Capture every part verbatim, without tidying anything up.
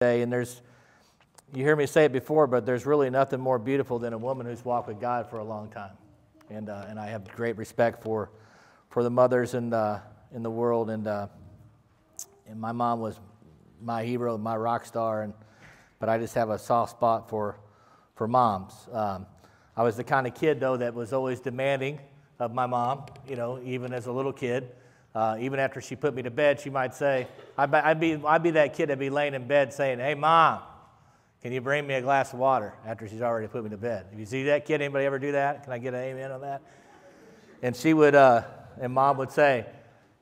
today, and there's, you hear me say it before, but there's really nothing more beautiful than a woman who's walked with God for a long time. And, uh, and I have great respect for, for the mothers in, uh, in the world. And, uh, and my mom was my hero, my rock star, and, but I just have a soft spot for, for moms. Um, I was the kind of kid, though, that was always demanding of my mom, you know, even as a little kid. Uh, even after she put me to bed, she might say, I'd be, I'd be, I'd be that kid that'd be laying in bed saying, "Hey, Mom, can you bring me a glass of water?" after she's already put me to bed. If you see that kid, anybody ever do that? Can I get an amen on that? And she would, uh, and Mom would say,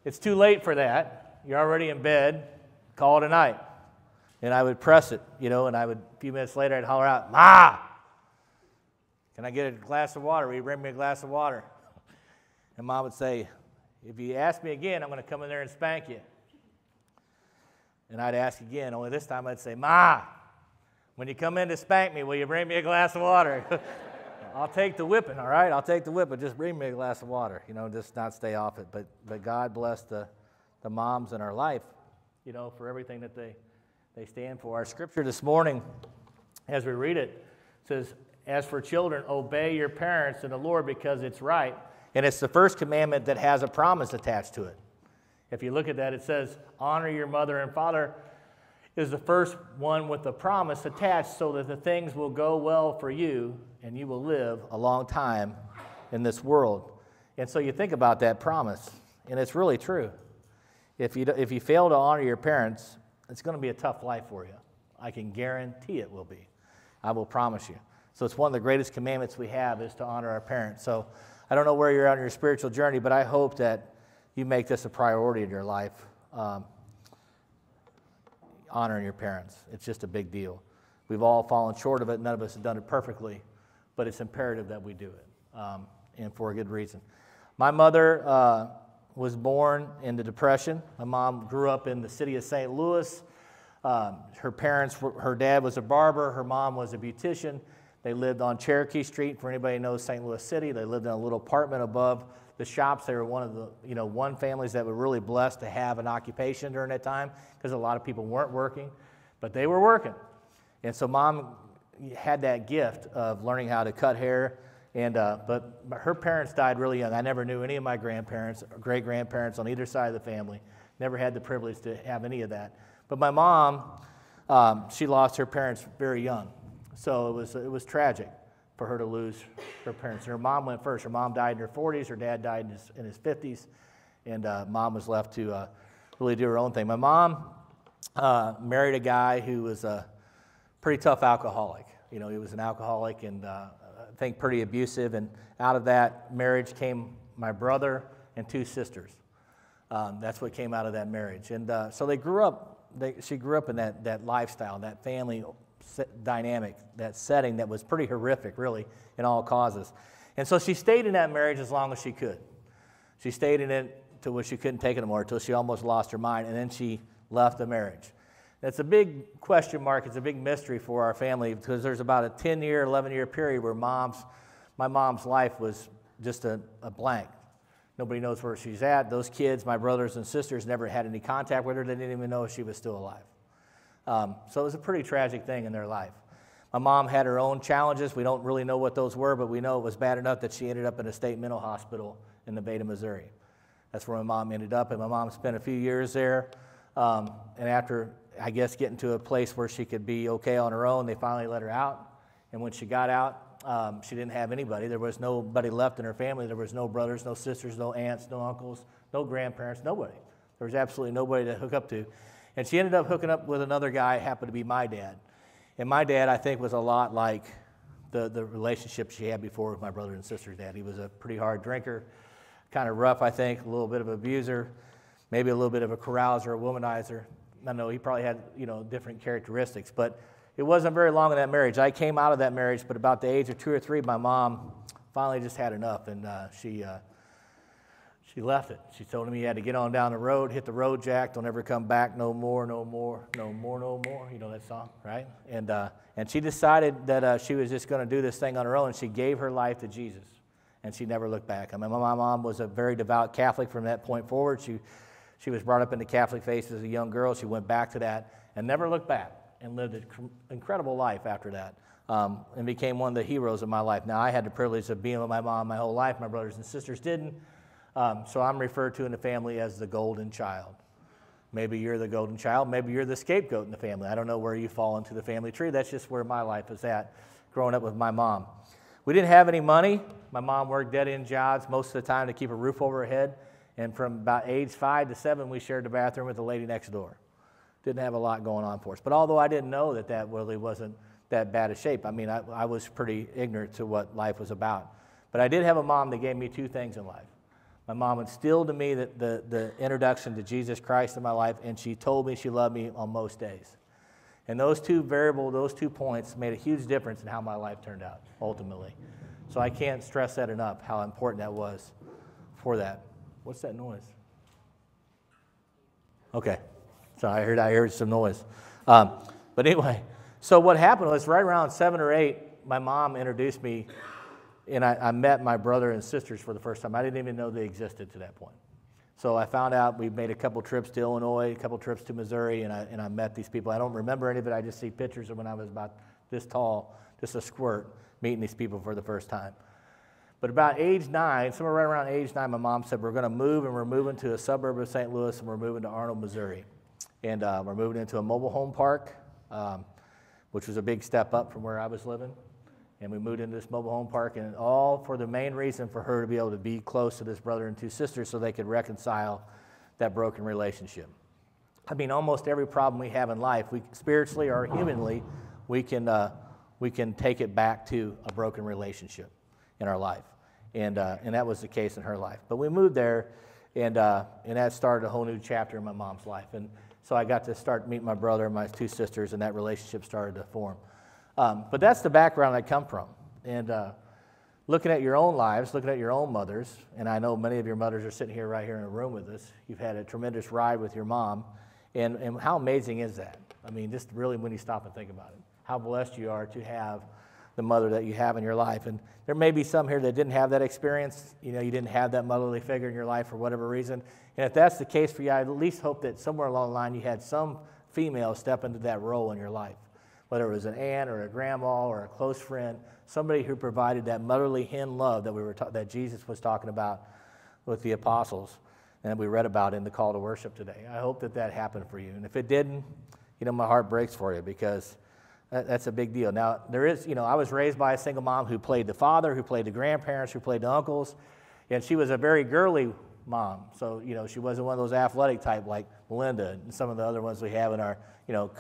"It's too late for that. You're already in bed. Call it a night." And I would press it, you know, and I would, a few minutes later, I'd holler out, "Ma, can I get a glass of water? Will you bring me a glass of water?" And Mom would say, "If you ask me again, I'm going to come in there and spank you." And I'd ask again, only this time I'd say, "Ma, when you come in to spank me, will you bring me a glass of water?" I'll take the whipping, all right? I'll take the whipping. Just bring me a glass of water, you know, just not stay off it. But, but God bless the, the moms in our life, you know, for everything that they, they stand for. Our scripture this morning, as we read it, says, "As for children, obey your parents in the Lord because it's right." And it's the first commandment that has a promise attached to it. If you look at that, it says, "Honor your mother and father" is the first one with the promise attached, so that the things will go well for you and you will live a long time in this world. And so you think about that promise, and it's really true. If you, if you fail to honor your parents, it's going to be a tough life for you. I can guarantee it will be. I will promise you. So it's one of the greatest commandments we have, is to honor our parents. So I don't know where you're on your spiritual journey, but I hope that you make this a priority in your life, um, honoring your parents. It's just a big deal. We've all fallen short of it. None of us have done it perfectly, but it's imperative that we do it, um, and for a good reason. My mother uh, was born in the Depression. My mom grew up in the city of Saint Louis. Um, her parents, were, her dad was a barber. Her mom was a beautician. They lived on Cherokee Street. For anybody who knows Saint Louis City, they lived in a little apartment above the shops. They were one of the, you know, one families that were really blessed to have an occupation during that time, because a lot of people weren't working, but they were working. And so Mom had that gift of learning how to cut hair. And uh, but her parents died really young. I never knew any of my grandparents or great-grandparents on either side of the family. Never had the privilege to have any of that. But my mom, um, she lost her parents very young. So it was, it was tragic for her to lose her parents. And her mom went first. Her mom died in her forties. Her dad died in his, in his fifties. And uh, Mom was left to uh, really do her own thing. My mom uh, married a guy who was a pretty tough alcoholic. You know, he was an alcoholic and uh, I think pretty abusive. And out of that marriage came my brother and two sisters. Um, that's what came out of that marriage. And uh, so they grew up, they, she grew up in that, that lifestyle, that family dynamic, that setting that was pretty horrific, really, in all causes. And so she stayed in that marriage as long as she could. She stayed in it to where she couldn't take it anymore, until she almost lost her mind, and then she left the marriage. That's a big question mark. It's a big mystery for our family, because there's about a ten-year, eleven-year period where mom's, my mom's life was just a, a blank. Nobody knows where she's at. Those kids, my brothers and sisters, never had any contact with her. They didn't even know she was still alive. Um, so it was a pretty tragic thing in their life. My mom had her own challenges. We don't really know what those were, but we know it was bad enough that she ended up in a state mental hospital in Nevada, Missouri. That's where my mom ended up, and my mom spent a few years there. Um, and after, I guess, getting to a place where she could be okay on her own, they finally let her out. And when she got out, um, she didn't have anybody. There was nobody left in her family. There was no brothers, no sisters, no aunts, no uncles, no grandparents, nobody. There was absolutely nobody to hook up to. And she ended up hooking up with another guy, happened to be my dad. And my dad, I think, was a lot like the, the relationship she had before with my brother and sister's dad. He was a pretty hard drinker, kind of rough, I think, a little bit of an abuser, maybe a little bit of a carouser, a womanizer. I know he probably had, you know, different characteristics, but it wasn't very long in that marriage. I came out of that marriage, but about the age of two or three, my mom finally just had enough, and uh, she... Uh, She left it. She told him he had to get on down the road, hit the road, Jack. Don't ever come back. No more, no more, no more, no more. You know that song, right? And uh, and she decided that uh, she was just going to do this thing on her own. She gave her life to Jesus, and she never looked back. I mean, my mom was a very devout Catholic from that point forward. She she was brought up in the Catholic faith as a young girl. She went back to that and never looked back. and lived an incredible life after that, um, and became one of the heroes of my life. Now, I had the privilege of being with my mom my whole life. My brothers and sisters didn't. Um, so I'm referred to in the family as the golden child. Maybe you're the golden child. Maybe you're the scapegoat in the family. I don't know where you fall into the family tree. That's just where my life is at, growing up with my mom. We didn't have any money. My mom worked dead-end jobs most of the time to keep a roof over her head. And from about age five to seven, we shared the bathroom with the lady next door. Didn't have a lot going on for us. But although I didn't know that that really wasn't that bad a shape, I mean, I, I was pretty ignorant to what life was about. But I did have a mom that gave me two things in life. My mom instilled to me the, the, the introduction to Jesus Christ in my life, and she told me she loved me on most days. And those two variables, those two points made a huge difference in how my life turned out, ultimately. So I can't stress that enough, how important that was for that. What's that noise? Okay. So I heard, I heard some noise. Um, but anyway, so what happened was right around seven or eight, my mom introduced me, and I, I met my brother and sisters for the first time. I didn't even know they existed to that point. So I found out we made a couple trips to Illinois, a couple trips to Missouri, and I, and I met these people. I don't remember any of it. I just see pictures of when I was about this tall, just a squirt, meeting these people for the first time. But about age nine, somewhere right around age nine, my mom said, we're going to move, and we're moving to a suburb of Saint Louis, and we're moving to Arnold, Missouri. And uh, we're moving into a mobile home park, um, which was a big step up from where I was living. And we moved into this mobile home park, and all for the main reason for her to be able to be close to this brother and two sisters so they could reconcile that broken relationship. I mean, almost every problem we have in life, we spiritually or humanly, we can, uh, we can take it back to a broken relationship in our life. And, uh, and that was the case in her life. But we moved there, and, uh, and that started a whole new chapter in my mom's life. And so I got to start meeting my brother and my two sisters, and that relationship started to form. Um, but that's the background I come from. And uh, looking at your own lives, looking at your own mothers, and I know many of your mothers are sitting here right here in a room with us. You've had a tremendous ride with your mom. And, and how amazing is that? I mean, just really when you stop and think about it, how blessed you are to have the mother that you have in your life. And there may be some here that didn't have that experience. You know, you didn't have that motherly figure in your life for whatever reason. And if that's the case for you, I at least hope that somewhere along the line you had some female step into that role in your life, whether it was an aunt or a grandma or a close friend, somebody who provided that motherly hen love that we were ta- that Jesus was talking about with the apostles and we read about in the call to worship today. I hope that that happened for you. And if it didn't, you know, my heart breaks for you, because that's a big deal. Now, there is, you know, I was raised by a single mom who played the father, who played the grandparents, who played the uncles, and she was a very girly mom. So, you know, she wasn't one of those athletic type like Melinda and some of the other ones we have in our, you know,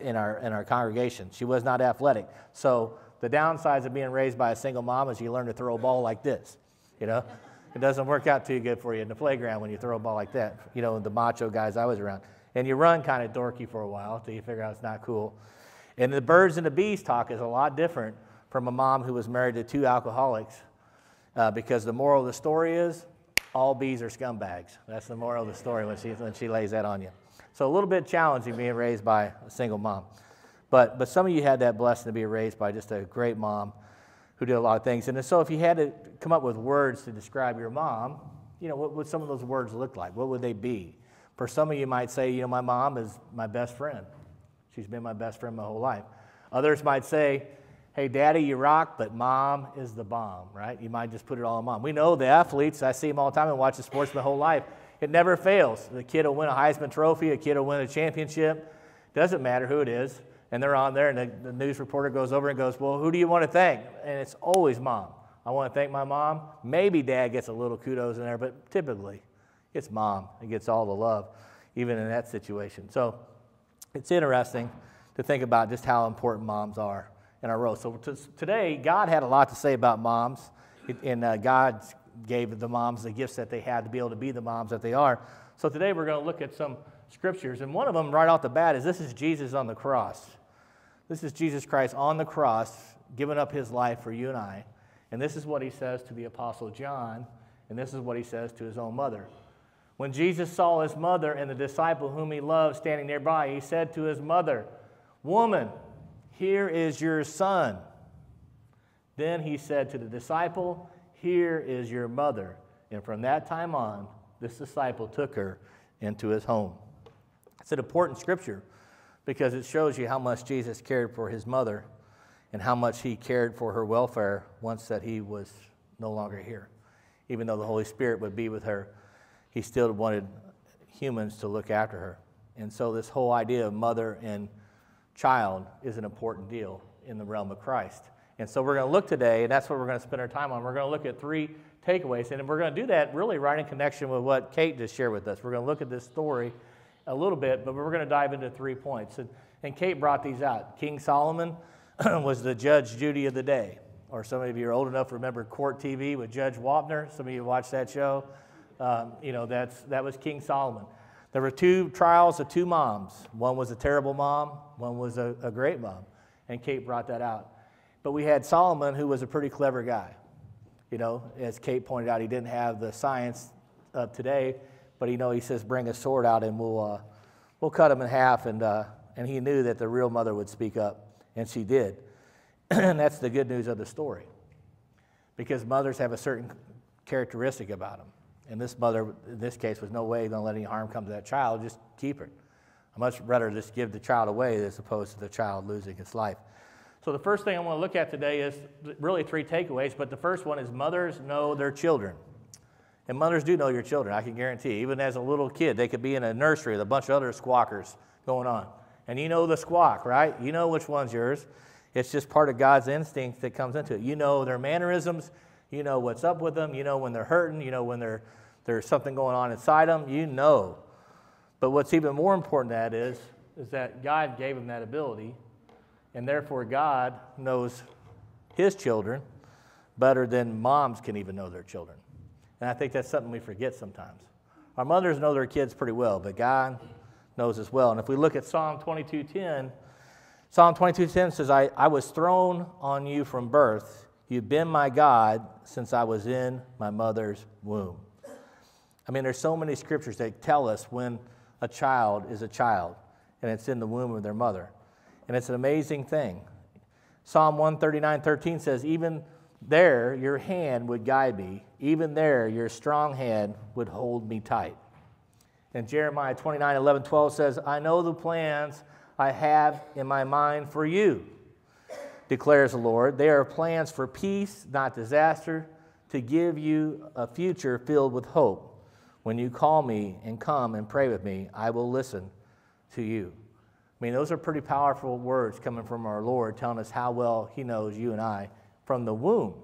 in our in our congregation. She was not athletic. So the downsides of being raised by a single mom is you learn to throw a ball like this, you know. It doesn't work out too good for you in the playground when you throw a ball like that, you know, the macho guys I was around. And you run kind of dorky for a while until you figure out it's not cool. And the birds and the bees talk is a lot different from a mom who was married to two alcoholics, uh, because the moral of the story is all bees are scumbags. That's the moral of the story when she, when she lays that on you. So a little bit challenging being raised by a single mom. But, but some of you had that blessing to be raised by just a great mom who did a lot of things. And so if you had to come up with words to describe your mom, you know, what would some of those words look like? What would they be? For some of you might say, you know, my mom is my best friend. She's been my best friend my whole life. Others might say, hey, Daddy, you rock, but Mom is the bomb, right? You might just put it all on Mom. We know the athletes. I see them all the time and watch the sports my whole life. It never fails. The kid will win a Heisman Trophy. A kid will win a championship. Doesn't matter who it is. And they're on there, and the, the news reporter goes over and goes, well, who do you want to thank? And it's always Mom. I want to thank my mom. Maybe Dad gets a little kudos in there, but typically it's Mom. It gets all the love, even in that situation. So it's interesting to think about just how important moms are in our role. So t- today, God had a lot to say about moms, and uh, God gave the moms the gifts that they had to be able to be the moms that they are. So today, we're going to look at some scriptures, and one of them right off the bat is this is Jesus on the cross. This is Jesus Christ on the cross, giving up his life for you and I, and this is what he says to the Apostle John, and this is what he says to his own mother. When Jesus saw his mother and the disciple whom he loved standing nearby, he said to his mother, "Woman, here is your son." Then he said to the disciple, "Here is your mother." And from that time on, this disciple took her into his home. It's an important scripture because it shows you how much Jesus cared for his mother and how much he cared for her welfare once that he was no longer here. Even though the Holy Spirit would be with her, he still wanted humans to look after her. And so this whole idea of mother and child is an important deal in the realm of Christ. And so we're going to look today, and that's what we're going to spend our time on. We're going to look at three takeaways, and we're going to do that really right in connection with what Kate just shared with us. We're going to look at this story a little bit, but we're going to dive into three points. And, and Kate brought these out. King Solomon was the Judge Judy of the day, or some of you are old enough to remember Court T V with Judge Wapner. Some of you watched that show. Um, you know, that's, that was King Solomon. There were two trials of two moms. One was a terrible mom, one was a, a great mom, and Kate brought that out. But we had Solomon, who was a pretty clever guy. You know, as Kate pointed out, he didn't have the science of today, but you know, he says, bring a sword out and we'll, uh, we'll cut him in half, and, uh, and he knew that the real mother would speak up, and she did. And that's the good news of the story, because mothers have a certain characteristic about them. And this mother, in this case, was no way going to let any harm come to that child. Just keep it. I'd much rather just give the child away as opposed to the child losing its life. So the first thing I want to look at today is really three takeaways, but the first one is mothers know their children. And mothers do know your children, I can guarantee. Even as a little kid, they could be in a nursery with a bunch of other squawkers going on. And you know the squawk, right? You know which one's yours. It's just part of God's instinct that comes into it. You know their mannerisms. You know what's up with them. You know when they're hurting. You know when they're, there's something going on inside them. You know. But what's even more important than that is, is that God gave them that ability, and therefore God knows his children better than moms can even know their children. And I think that's something we forget sometimes. Our mothers know their kids pretty well, but God knows as well. And if we look at Psalm twenty-two ten, Psalm twenty-two ten says, I, I was thrown on you from birth. You've been my God since I was in my mother's womb. I mean, there's so many scriptures that tell us when a child is a child, and it's in the womb of their mother. And it's an amazing thing. Psalm one thirty-nine thirteen says, even there your hand would guide me. Even there your strong hand would hold me tight. And Jeremiah twenty-nine eleven twelve says, I know the plans I have in my mind for you, declares the Lord. They are plans for peace, not disaster, to give you a future filled with hope. When you call me and come and pray with me, I will listen to you. I mean, those are pretty powerful words coming from our Lord, telling us how well he knows you and I from the womb.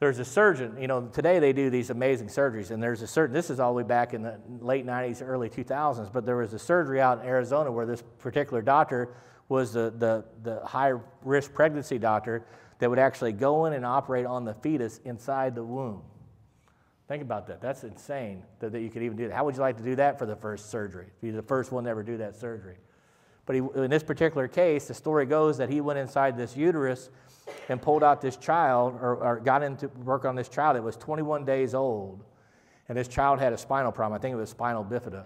There's a surgeon, you know, today they do these amazing surgeries, and there's a surgeon, this is all the way back in the late nineties, early two thousands, but there was a surgery out in Arizona where this particular doctor was the, the, the high-risk pregnancy doctor that would actually go in and operate on the fetus inside the womb. Think about that. That's insane that, that you could even do that. How would you like to do that for the first surgery? Be the first one to ever do that surgery. But he, in this particular case, the story goes that he went inside this uterus and pulled out this child, or, or got into work on this child that was twenty-one days old, and this child had a spinal problem. I think it was spinal bifida.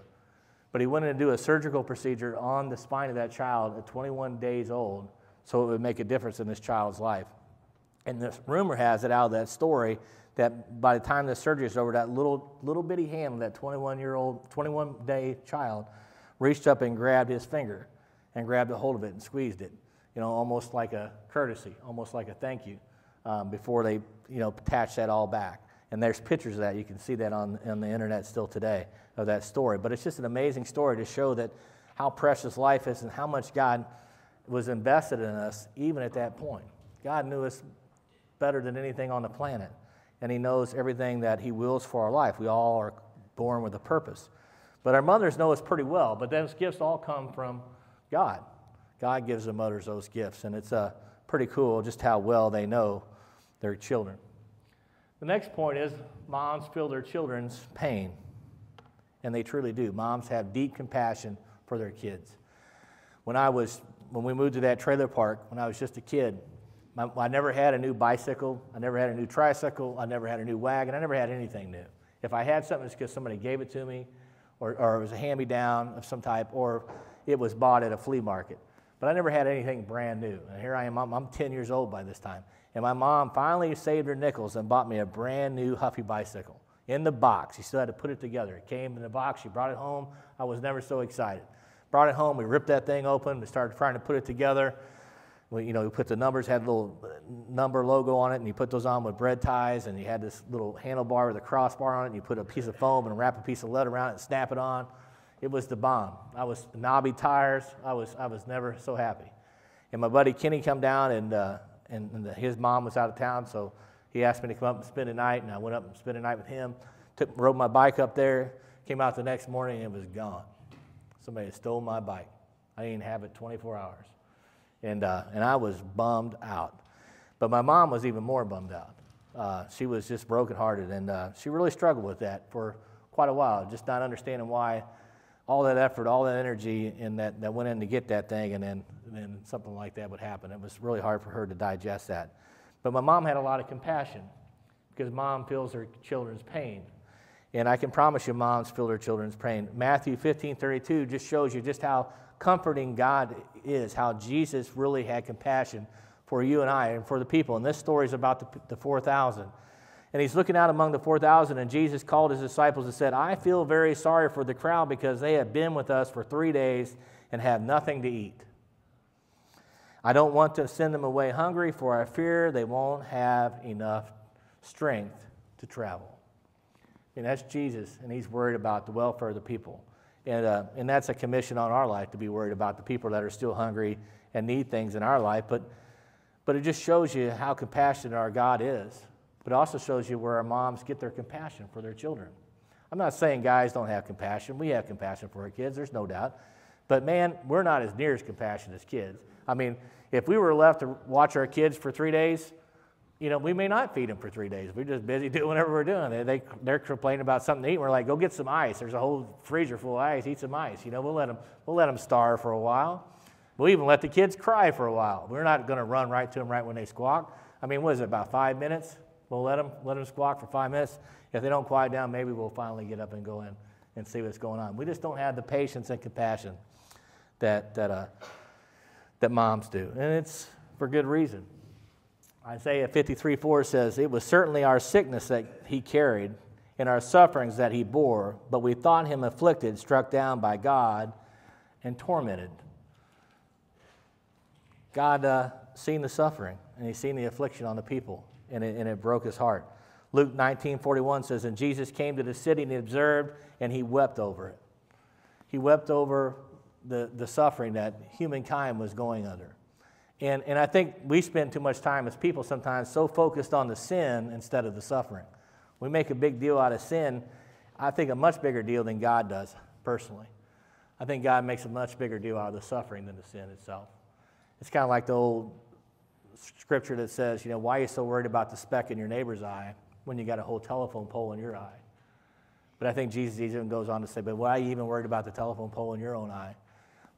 But he went in to do a surgical procedure on the spine of that child at twenty-one days old, so it would make a difference in this child's life. And this rumor has it out of that story that by the time the surgery is over, that little little bitty hand of that twenty-one-year-old, twenty-one-day child reached up and grabbed his finger and grabbed a hold of it and squeezed it, you know, almost like a courtesy, almost like a thank you, um, before they, you know, attached that all back. And there's pictures of that. You can see that on, on the internet still today, of that story. But it's just an amazing story to show that how precious life is and how much God was invested in us even at that point. God knew us better than anything on the planet, and he knows everything that he wills for our life. We all are born with a purpose. But our mothers know us pretty well, but those gifts all come from God. God gives the mothers those gifts, and it's uh, pretty cool just how well they know their children. The next point is moms feel their children's pain, and they truly do. Moms have deep compassion for their kids. When I was, when we moved to that trailer park, when I was just a kid, my, I never had a new bicycle, I never had a new tricycle, I never had a new wagon, I never had anything new. If I had something, it's because somebody gave it to me, or, or it was a hand-me-down of some type, or it was bought at a flea market. But I never had anything brand new. And here I am, I'm, I'm ten years old by this time. And my mom finally saved her nickels and bought me a brand new Huffy bicycle in the box. She still had to put it together. It came in the box. She brought it home. I was never so excited. Brought it home, we ripped that thing open, we started trying to put it together. We, you know, we put the numbers, had a little number logo on it, and you put those on with bread ties, and you had this little handlebar with a crossbar on it, and you put a piece of foam and wrap a piece of lead around it and snap it on. It was the bomb. I was knobby tires. I was, I was never so happy. And my buddy Kenny come down, and, uh, and, and the, his mom was out of town, so he asked me to come up and spend the night, and I went up and spent the night with him, took, rode my bike up there, came out the next morning, and it was gone. Somebody had stole my bike. I didn't have it twenty-four hours. And, uh, and I was bummed out. But my mom was even more bummed out. Uh, she was just brokenhearted, and uh, she really struggled with that for quite a while, just not understanding why all that effort, all that energy and that, that went in to get that thing, and then, and then something like that would happen. It was really hard for her to digest that. But my mom had a lot of compassion, because mom feels her children's pain. And I can promise you moms feel their children's pain. Matthew fifteen thirty-two just shows you just how comforting God is, how Jesus really had compassion for you and I and for the people. And this story is about the, the four thousand. And he's looking out among the four thousand, and Jesus called his disciples and said, I feel very sorry for the crowd, because they have been with us for three days and have nothing to eat. I don't want to send them away hungry, for I fear they won't have enough strength to travel. And that's Jesus, and he's worried about the welfare of the people. And, uh, and that's a commission on our life, to be worried about the people that are still hungry and need things in our life. But, but it just shows you how compassionate our God is. But it also shows you where our moms get their compassion for their children. I'm not saying guys don't have compassion. We have compassion for our kids, there's no doubt. But man, we're not as near as compassionate as kids. I mean, if we were left to watch our kids for three days, you know, we may not feed them for three days. We're just busy doing whatever we're doing. They, they, they're complaining about something to eat. We're like, go get some ice. There's a whole freezer full of ice. Eat some ice. You know, we'll let them, we'll let them starve for a while. We'll even let the kids cry for a while. We're not going to run right to them right when they squawk. I mean, what is it, about five minutes? We'll let them, let them squawk for five minutes. If they don't quiet down, maybe we'll finally get up and go in and see what's going on. We just don't have the patience and compassion that, that, uh, that moms do. And it's for good reason. Isaiah fifty-three four says, it was certainly our sickness that he carried and our sufferings that he bore, but we thought him afflicted, struck down by God, and tormented. God uh, seen the suffering, and he's seen the affliction on the people, and it, and it broke his heart. Luke nineteen forty-one says, and Jesus came to the city and he observed, and he wept over it. He wept over the, the suffering that humankind was going under. And, and I think we spend too much time as people sometimes so focused on the sin instead of the suffering. We make a big deal out of sin, I think a much bigger deal than God does, personally. I think God makes a much bigger deal out of the suffering than the sin itself. It's kind of like the old scripture that says, you know, why are you so worried about the speck in your neighbor's eye when you got a whole telephone pole in your eye? But I think Jesus even goes on to say, but why are you even worried about the telephone pole in your own eye?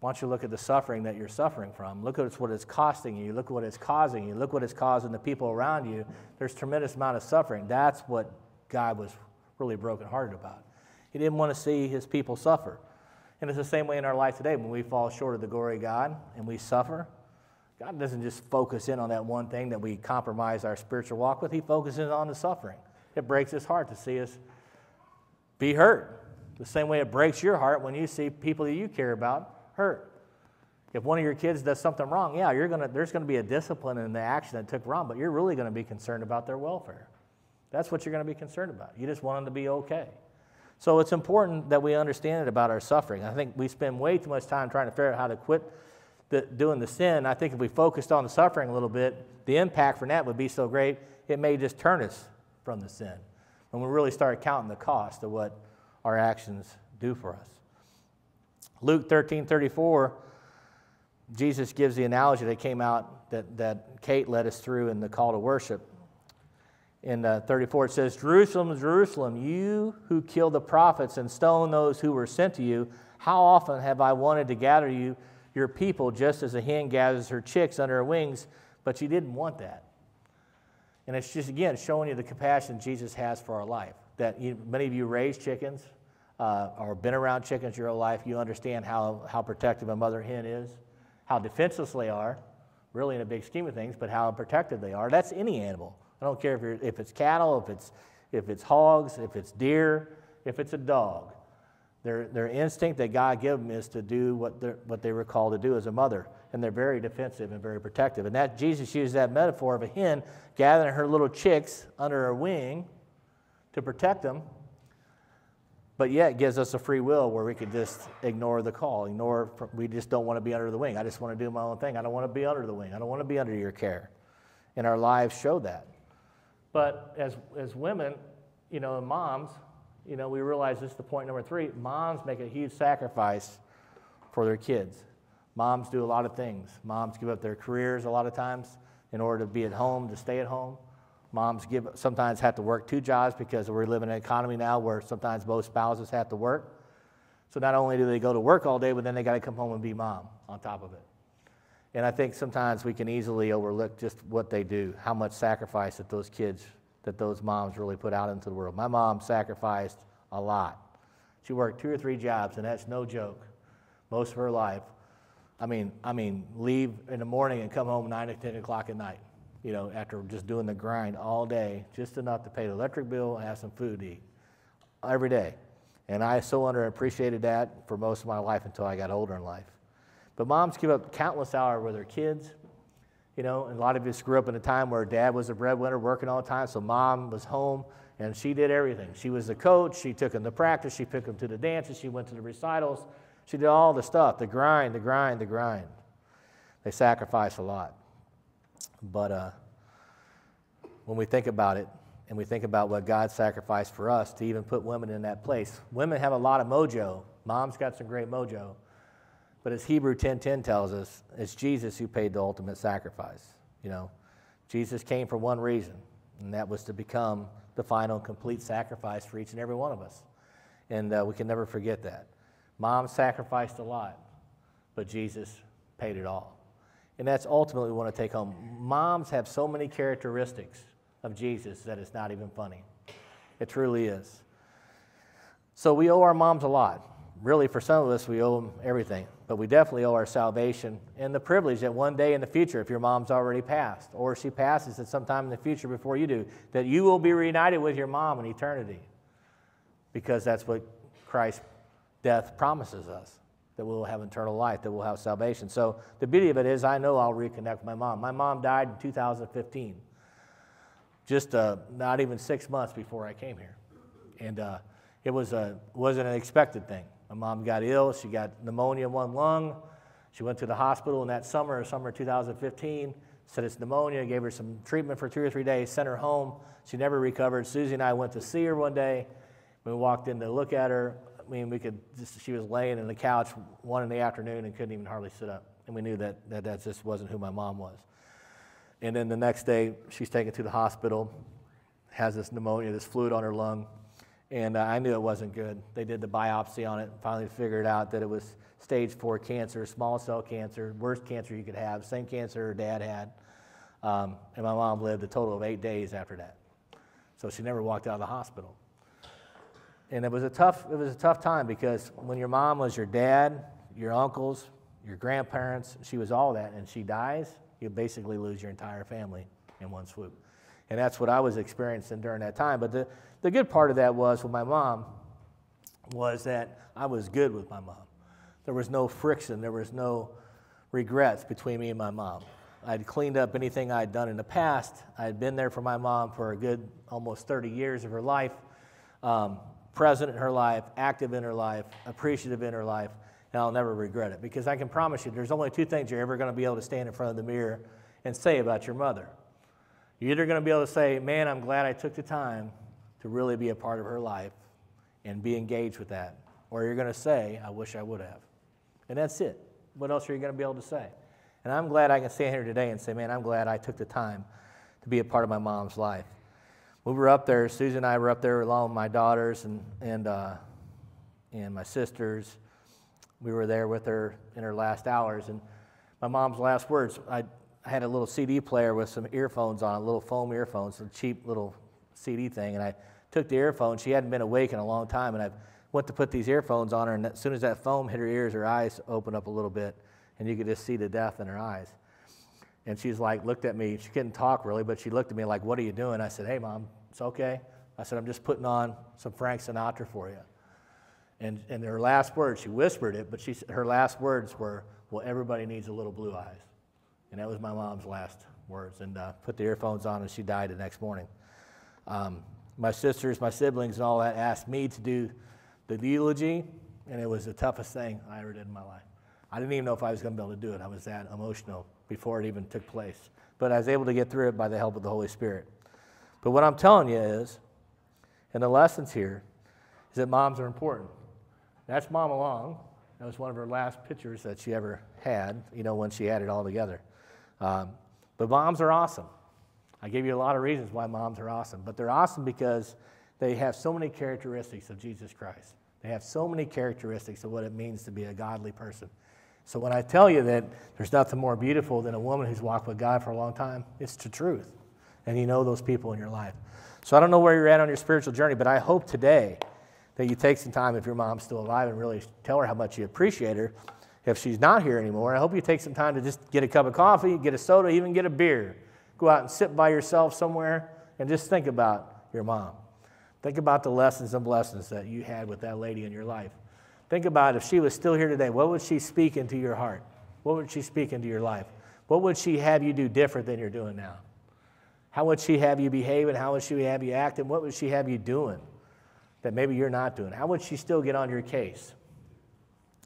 Why don't you look at the suffering that you're suffering from? Look at what it's costing you. Look at what it's causing you. Look what it's causing the people around you. There's a tremendous amount of suffering. That's what God was really brokenhearted about. He didn't want to see his people suffer. And it's the same way in our life today. When we fall short of the glory of God and we suffer, God doesn't just focus in on that one thing that we compromise our spiritual walk with. He focuses on the suffering. It breaks his heart to see us be hurt. The same way it breaks your heart when you see people that you care about hurt. If one of your kids does something wrong, yeah, you're gonna, there's going to be a discipline in the action that took wrong, but you're really going to be concerned about their welfare. That's what you're going to be concerned about. You just want them to be okay. So it's important that we understand it about our suffering. I think we spend way too much time trying to figure out how to quit the, doing the sin. I think if we focused on the suffering a little bit, the impact from that would be so great, it may just turn us from the sin. When we really start counting the cost of what our actions do for us. Luke thirteen thirty-four, Jesus gives the analogy that came out that, that Kate led us through in the call to worship. In uh, thirty-four it says, Jerusalem, Jerusalem, you who killed the prophets and stoned those who were sent to you, how often have I wanted to gather you, your people, just as a hen gathers her chicks under her wings, but you didn't want that. And it's just, again, showing you the compassion Jesus has for our life. That you, many of you raise chickens, Uh, or been around chickens your whole life, you understand how, how protective a mother hen is, how defenseless they are, really in a big scheme of things, but how protective they are. That's any animal. I don't care if, you're, if it's cattle, if it's, if it's hogs, if it's deer, if it's a dog. Their, their instinct that God gave them is to do what, what they were called to do as a mother. And they're very defensive and very protective. And that Jesus used that metaphor of a hen gathering her little chicks under her wing to protect them, but yet gives us a free will where we could just ignore the call, ignore, we just don't want to be under the wing. I just want to do my own thing. I don't want to be under the wing. I don't want to be under your care. And our lives show that. But as, as women, you know, and moms, you know, we realize this is the point number three. Moms make a huge sacrifice for their kids. Moms do a lot of things. Moms give up their careers a lot of times in order to be at home, to stay at home. Moms give, sometimes have to work two jobs because we live in an economy now where sometimes both spouses have to work. So not only do they go to work all day, but then they got to come home and be mom on top of it. And I think sometimes we can easily overlook just what they do, how much sacrifice that those kids that those moms really put out into the world. My mom sacrificed a lot. She worked two or three jobs, and that's no joke, most of her life. I mean, I mean, leave in the morning and come home nine or ten o'clock at night, you know, after just doing the grind all day, just enough to pay the electric bill and have some food to eat every day. And I so underappreciated that for most of my life until I got older in life. But moms give up countless hours with their kids. You know, and a lot of us grew up in a time where dad was a breadwinner working all the time, so mom was home, and she did everything. She was the coach. She took him to practice. She took him to the dances. She went to the recitals. She did all the stuff, the grind, the grind, the grind. They sacrificed a lot. But uh, when we think about it, and we think about what God sacrificed for us to even put women in that place, women have a lot of mojo. Mom's got some great mojo. But as Hebrews ten ten tells us, it's Jesus who paid the ultimate sacrifice. You know, Jesus came for one reason, and that was to become the final complete sacrifice for each and every one of us. And uh, we can never forget that. Mom sacrificed a lot, but Jesus paid it all. And that's ultimately what we want to take home. Moms have so many characteristics of Jesus that it's not even funny. It truly is. So we owe our moms a lot. Really, for some of us, we owe them everything. But we definitely owe our salvation and the privilege that one day in the future, if your mom's already passed, or she passes at some time in the future before you do, that you will be reunited with your mom in eternity. Because that's what Christ's death promises us, that we'll have eternal life, that we'll have salvation. So the beauty of it is I know I'll reconnect with my mom. My mom died in two thousand fifteen, just uh, not even six months before I came here. And uh, it was a, wasn't an expected thing. My mom got ill. She got pneumonia in one lung. She went to the hospital in that summer, summer two thousand fifteen, said it's pneumonia, gave her some treatment for two or three days, sent her home. She never recovered. Susie and I went to see her one day. We walked in to look at her. I mean, we could, just, she was laying on the couch one in the afternoon and couldn't even hardly sit up. And we knew that, that that just wasn't who my mom was. And then the next day, she's taken to the hospital, has this pneumonia, this fluid on her lung. And uh, I knew it wasn't good. They did the biopsy on it, finally figured out that it was stage four cancer, small cell cancer, worst cancer you could have, same cancer her dad had. Um, and my mom lived a total of eight days after that. So she never walked out of the hospital. And it was a tough, it was a tough time because when your mom was your dad, your uncles, your grandparents, she was all that, and she dies, you basically lose your entire family in one swoop. And that's what I was experiencing during that time. But the, the good part of that was with my mom was that I was good with my mom. There was no friction. There was no regrets between me and my mom. I'd cleaned up anything I'd done in the past. I had been there for my mom for a good almost thirty years of her life, um, present in her life, active in her life, appreciative in her life, and I'll never regret it. Because I can promise you there's only two things you're ever going to be able to stand in front of the mirror and say about your mother. You're either going to be able to say, man, I'm glad I took the time to really be a part of her life and be engaged with that. Or you're going to say, I wish I would have. And that's it. What else are you going to be able to say? And I'm glad I can stand here today and say, man, I'm glad I took the time to be a part of my mom's life. We were up there, Susan and I were up there along with my daughters and, and, uh, and my sisters. We were there with her in her last hours. And my mom's last words, I I had a little C D player with some earphones on, a little foam earphones, a cheap little C D thing, and I took the earphones. She hadn't been awake in a long time, and I went to put these earphones on her, and as soon as that foam hit her ears, her eyes opened up a little bit, and you could just see the death in her eyes. And she's like, looked at me. She couldn't talk really, but she looked at me like, what are you doing? I said, hey, Mom, it's okay. I said, I'm just putting on some Frank Sinatra for you. And, and her last words, she whispered it, but she, her last words were, well, everybody needs a little blue eyes. And that was my mom's last words. And uh, put the earphones on, and she died the next morning. Um, my sisters, my siblings, and all that asked me to do the eulogy, and it was the toughest thing I ever did in my life. I didn't even know if I was going to be able to do it. I was that emotional before it even took place. But I was able to get through it by the help of the Holy Spirit. But what I'm telling you is, and the lessons here, is that moms are important. That's Mom Along. That was one of her last pictures that she ever had, you know, when she had it all together. Um, but moms are awesome. I gave you a lot of reasons why moms are awesome. But they're awesome because they have so many characteristics of Jesus Christ. They have so many characteristics of what it means to be a godly person. So when I tell you that there's nothing more beautiful than a woman who's walked with God for a long time, it's the truth. And you know those people in your life. So I don't know where you're at on your spiritual journey, but I hope today that you take some time, if your mom's still alive, and really tell her how much you appreciate her. If she's not here anymore, I hope you take some time to just get a cup of coffee, get a soda, even get a beer. Go out and sit by yourself somewhere and just think about your mom. Think about the lessons and blessings that you had with that lady in your life. Think about if she was still here today, what would she speak into your heart? What would she speak into your life? What would she have you do different than you're doing now? How would she have you behave, and how would she have you act, and what would she have you doing that maybe you're not doing? How would she still get on your case?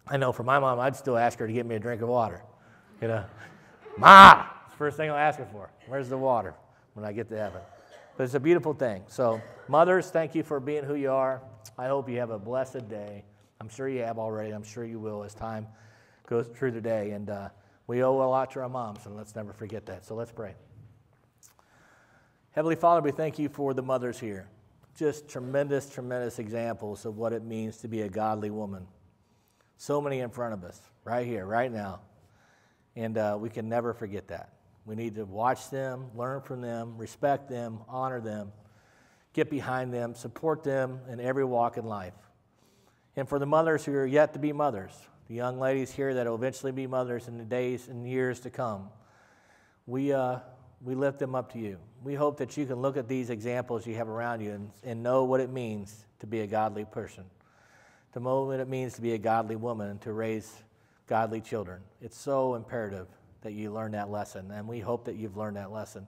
I know for my mom, I'd still ask her to get me a drink of water. You know, Ma! It's the first thing I'll ask her for. Where's the water when I get to heaven? But it's a beautiful thing. So mothers, thank you for being who you are. I hope you have a blessed day. I'm sure you have already. I'm sure you will as time goes through the day. And uh, we owe a lot to our moms, and let's never forget that. So let's pray. Heavenly Father, we thank you for the mothers here. Just tremendous, tremendous examples of what it means to be a godly woman. So many in front of us, right here, right now. And uh, we can never forget that. We need to watch them, learn from them, respect them, honor them, get behind them, support them in every walk in life. And for the mothers who are yet to be mothers, the young ladies here that will eventually be mothers in the days and years to come, we, uh, we lift them up to you. We hope that you can look at these examples you have around you and, and know what it means to be a godly person, to know what it means to be a godly woman and to raise godly children. It's so imperative that you learn that lesson, and we hope that you've learned that lesson.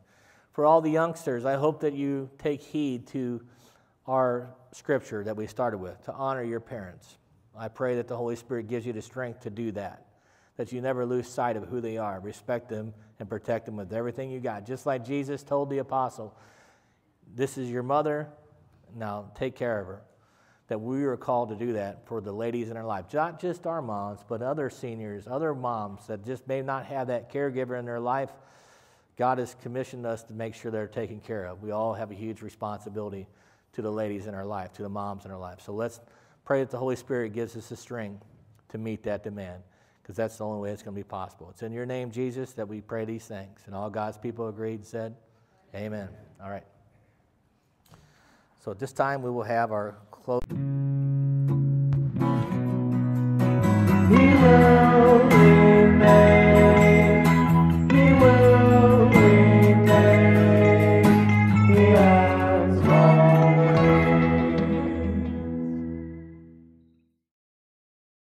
For all the youngsters, I hope that you take heed to our scripture that we started with, to honor your parents. I pray that the Holy Spirit gives you the strength to do that, that you never lose sight of who they are. Respect them and protect them with everything you got. Just like Jesus told the apostle, this is your mother, now take care of her. That we are called to do that for the ladies in our life. Not just our moms, but other seniors, other moms that just may not have that caregiver in their life. God has commissioned us to make sure they're taken care of. We all have a huge responsibility to the ladies in our life, to the moms in our life. So let's pray that the Holy Spirit gives us the strength to meet that demand, because that's the only way it's going to be possible. It's in your name, Jesus, that we pray these things. And all God's people agreed and said, amen. All right. So at this time, we will have our closing.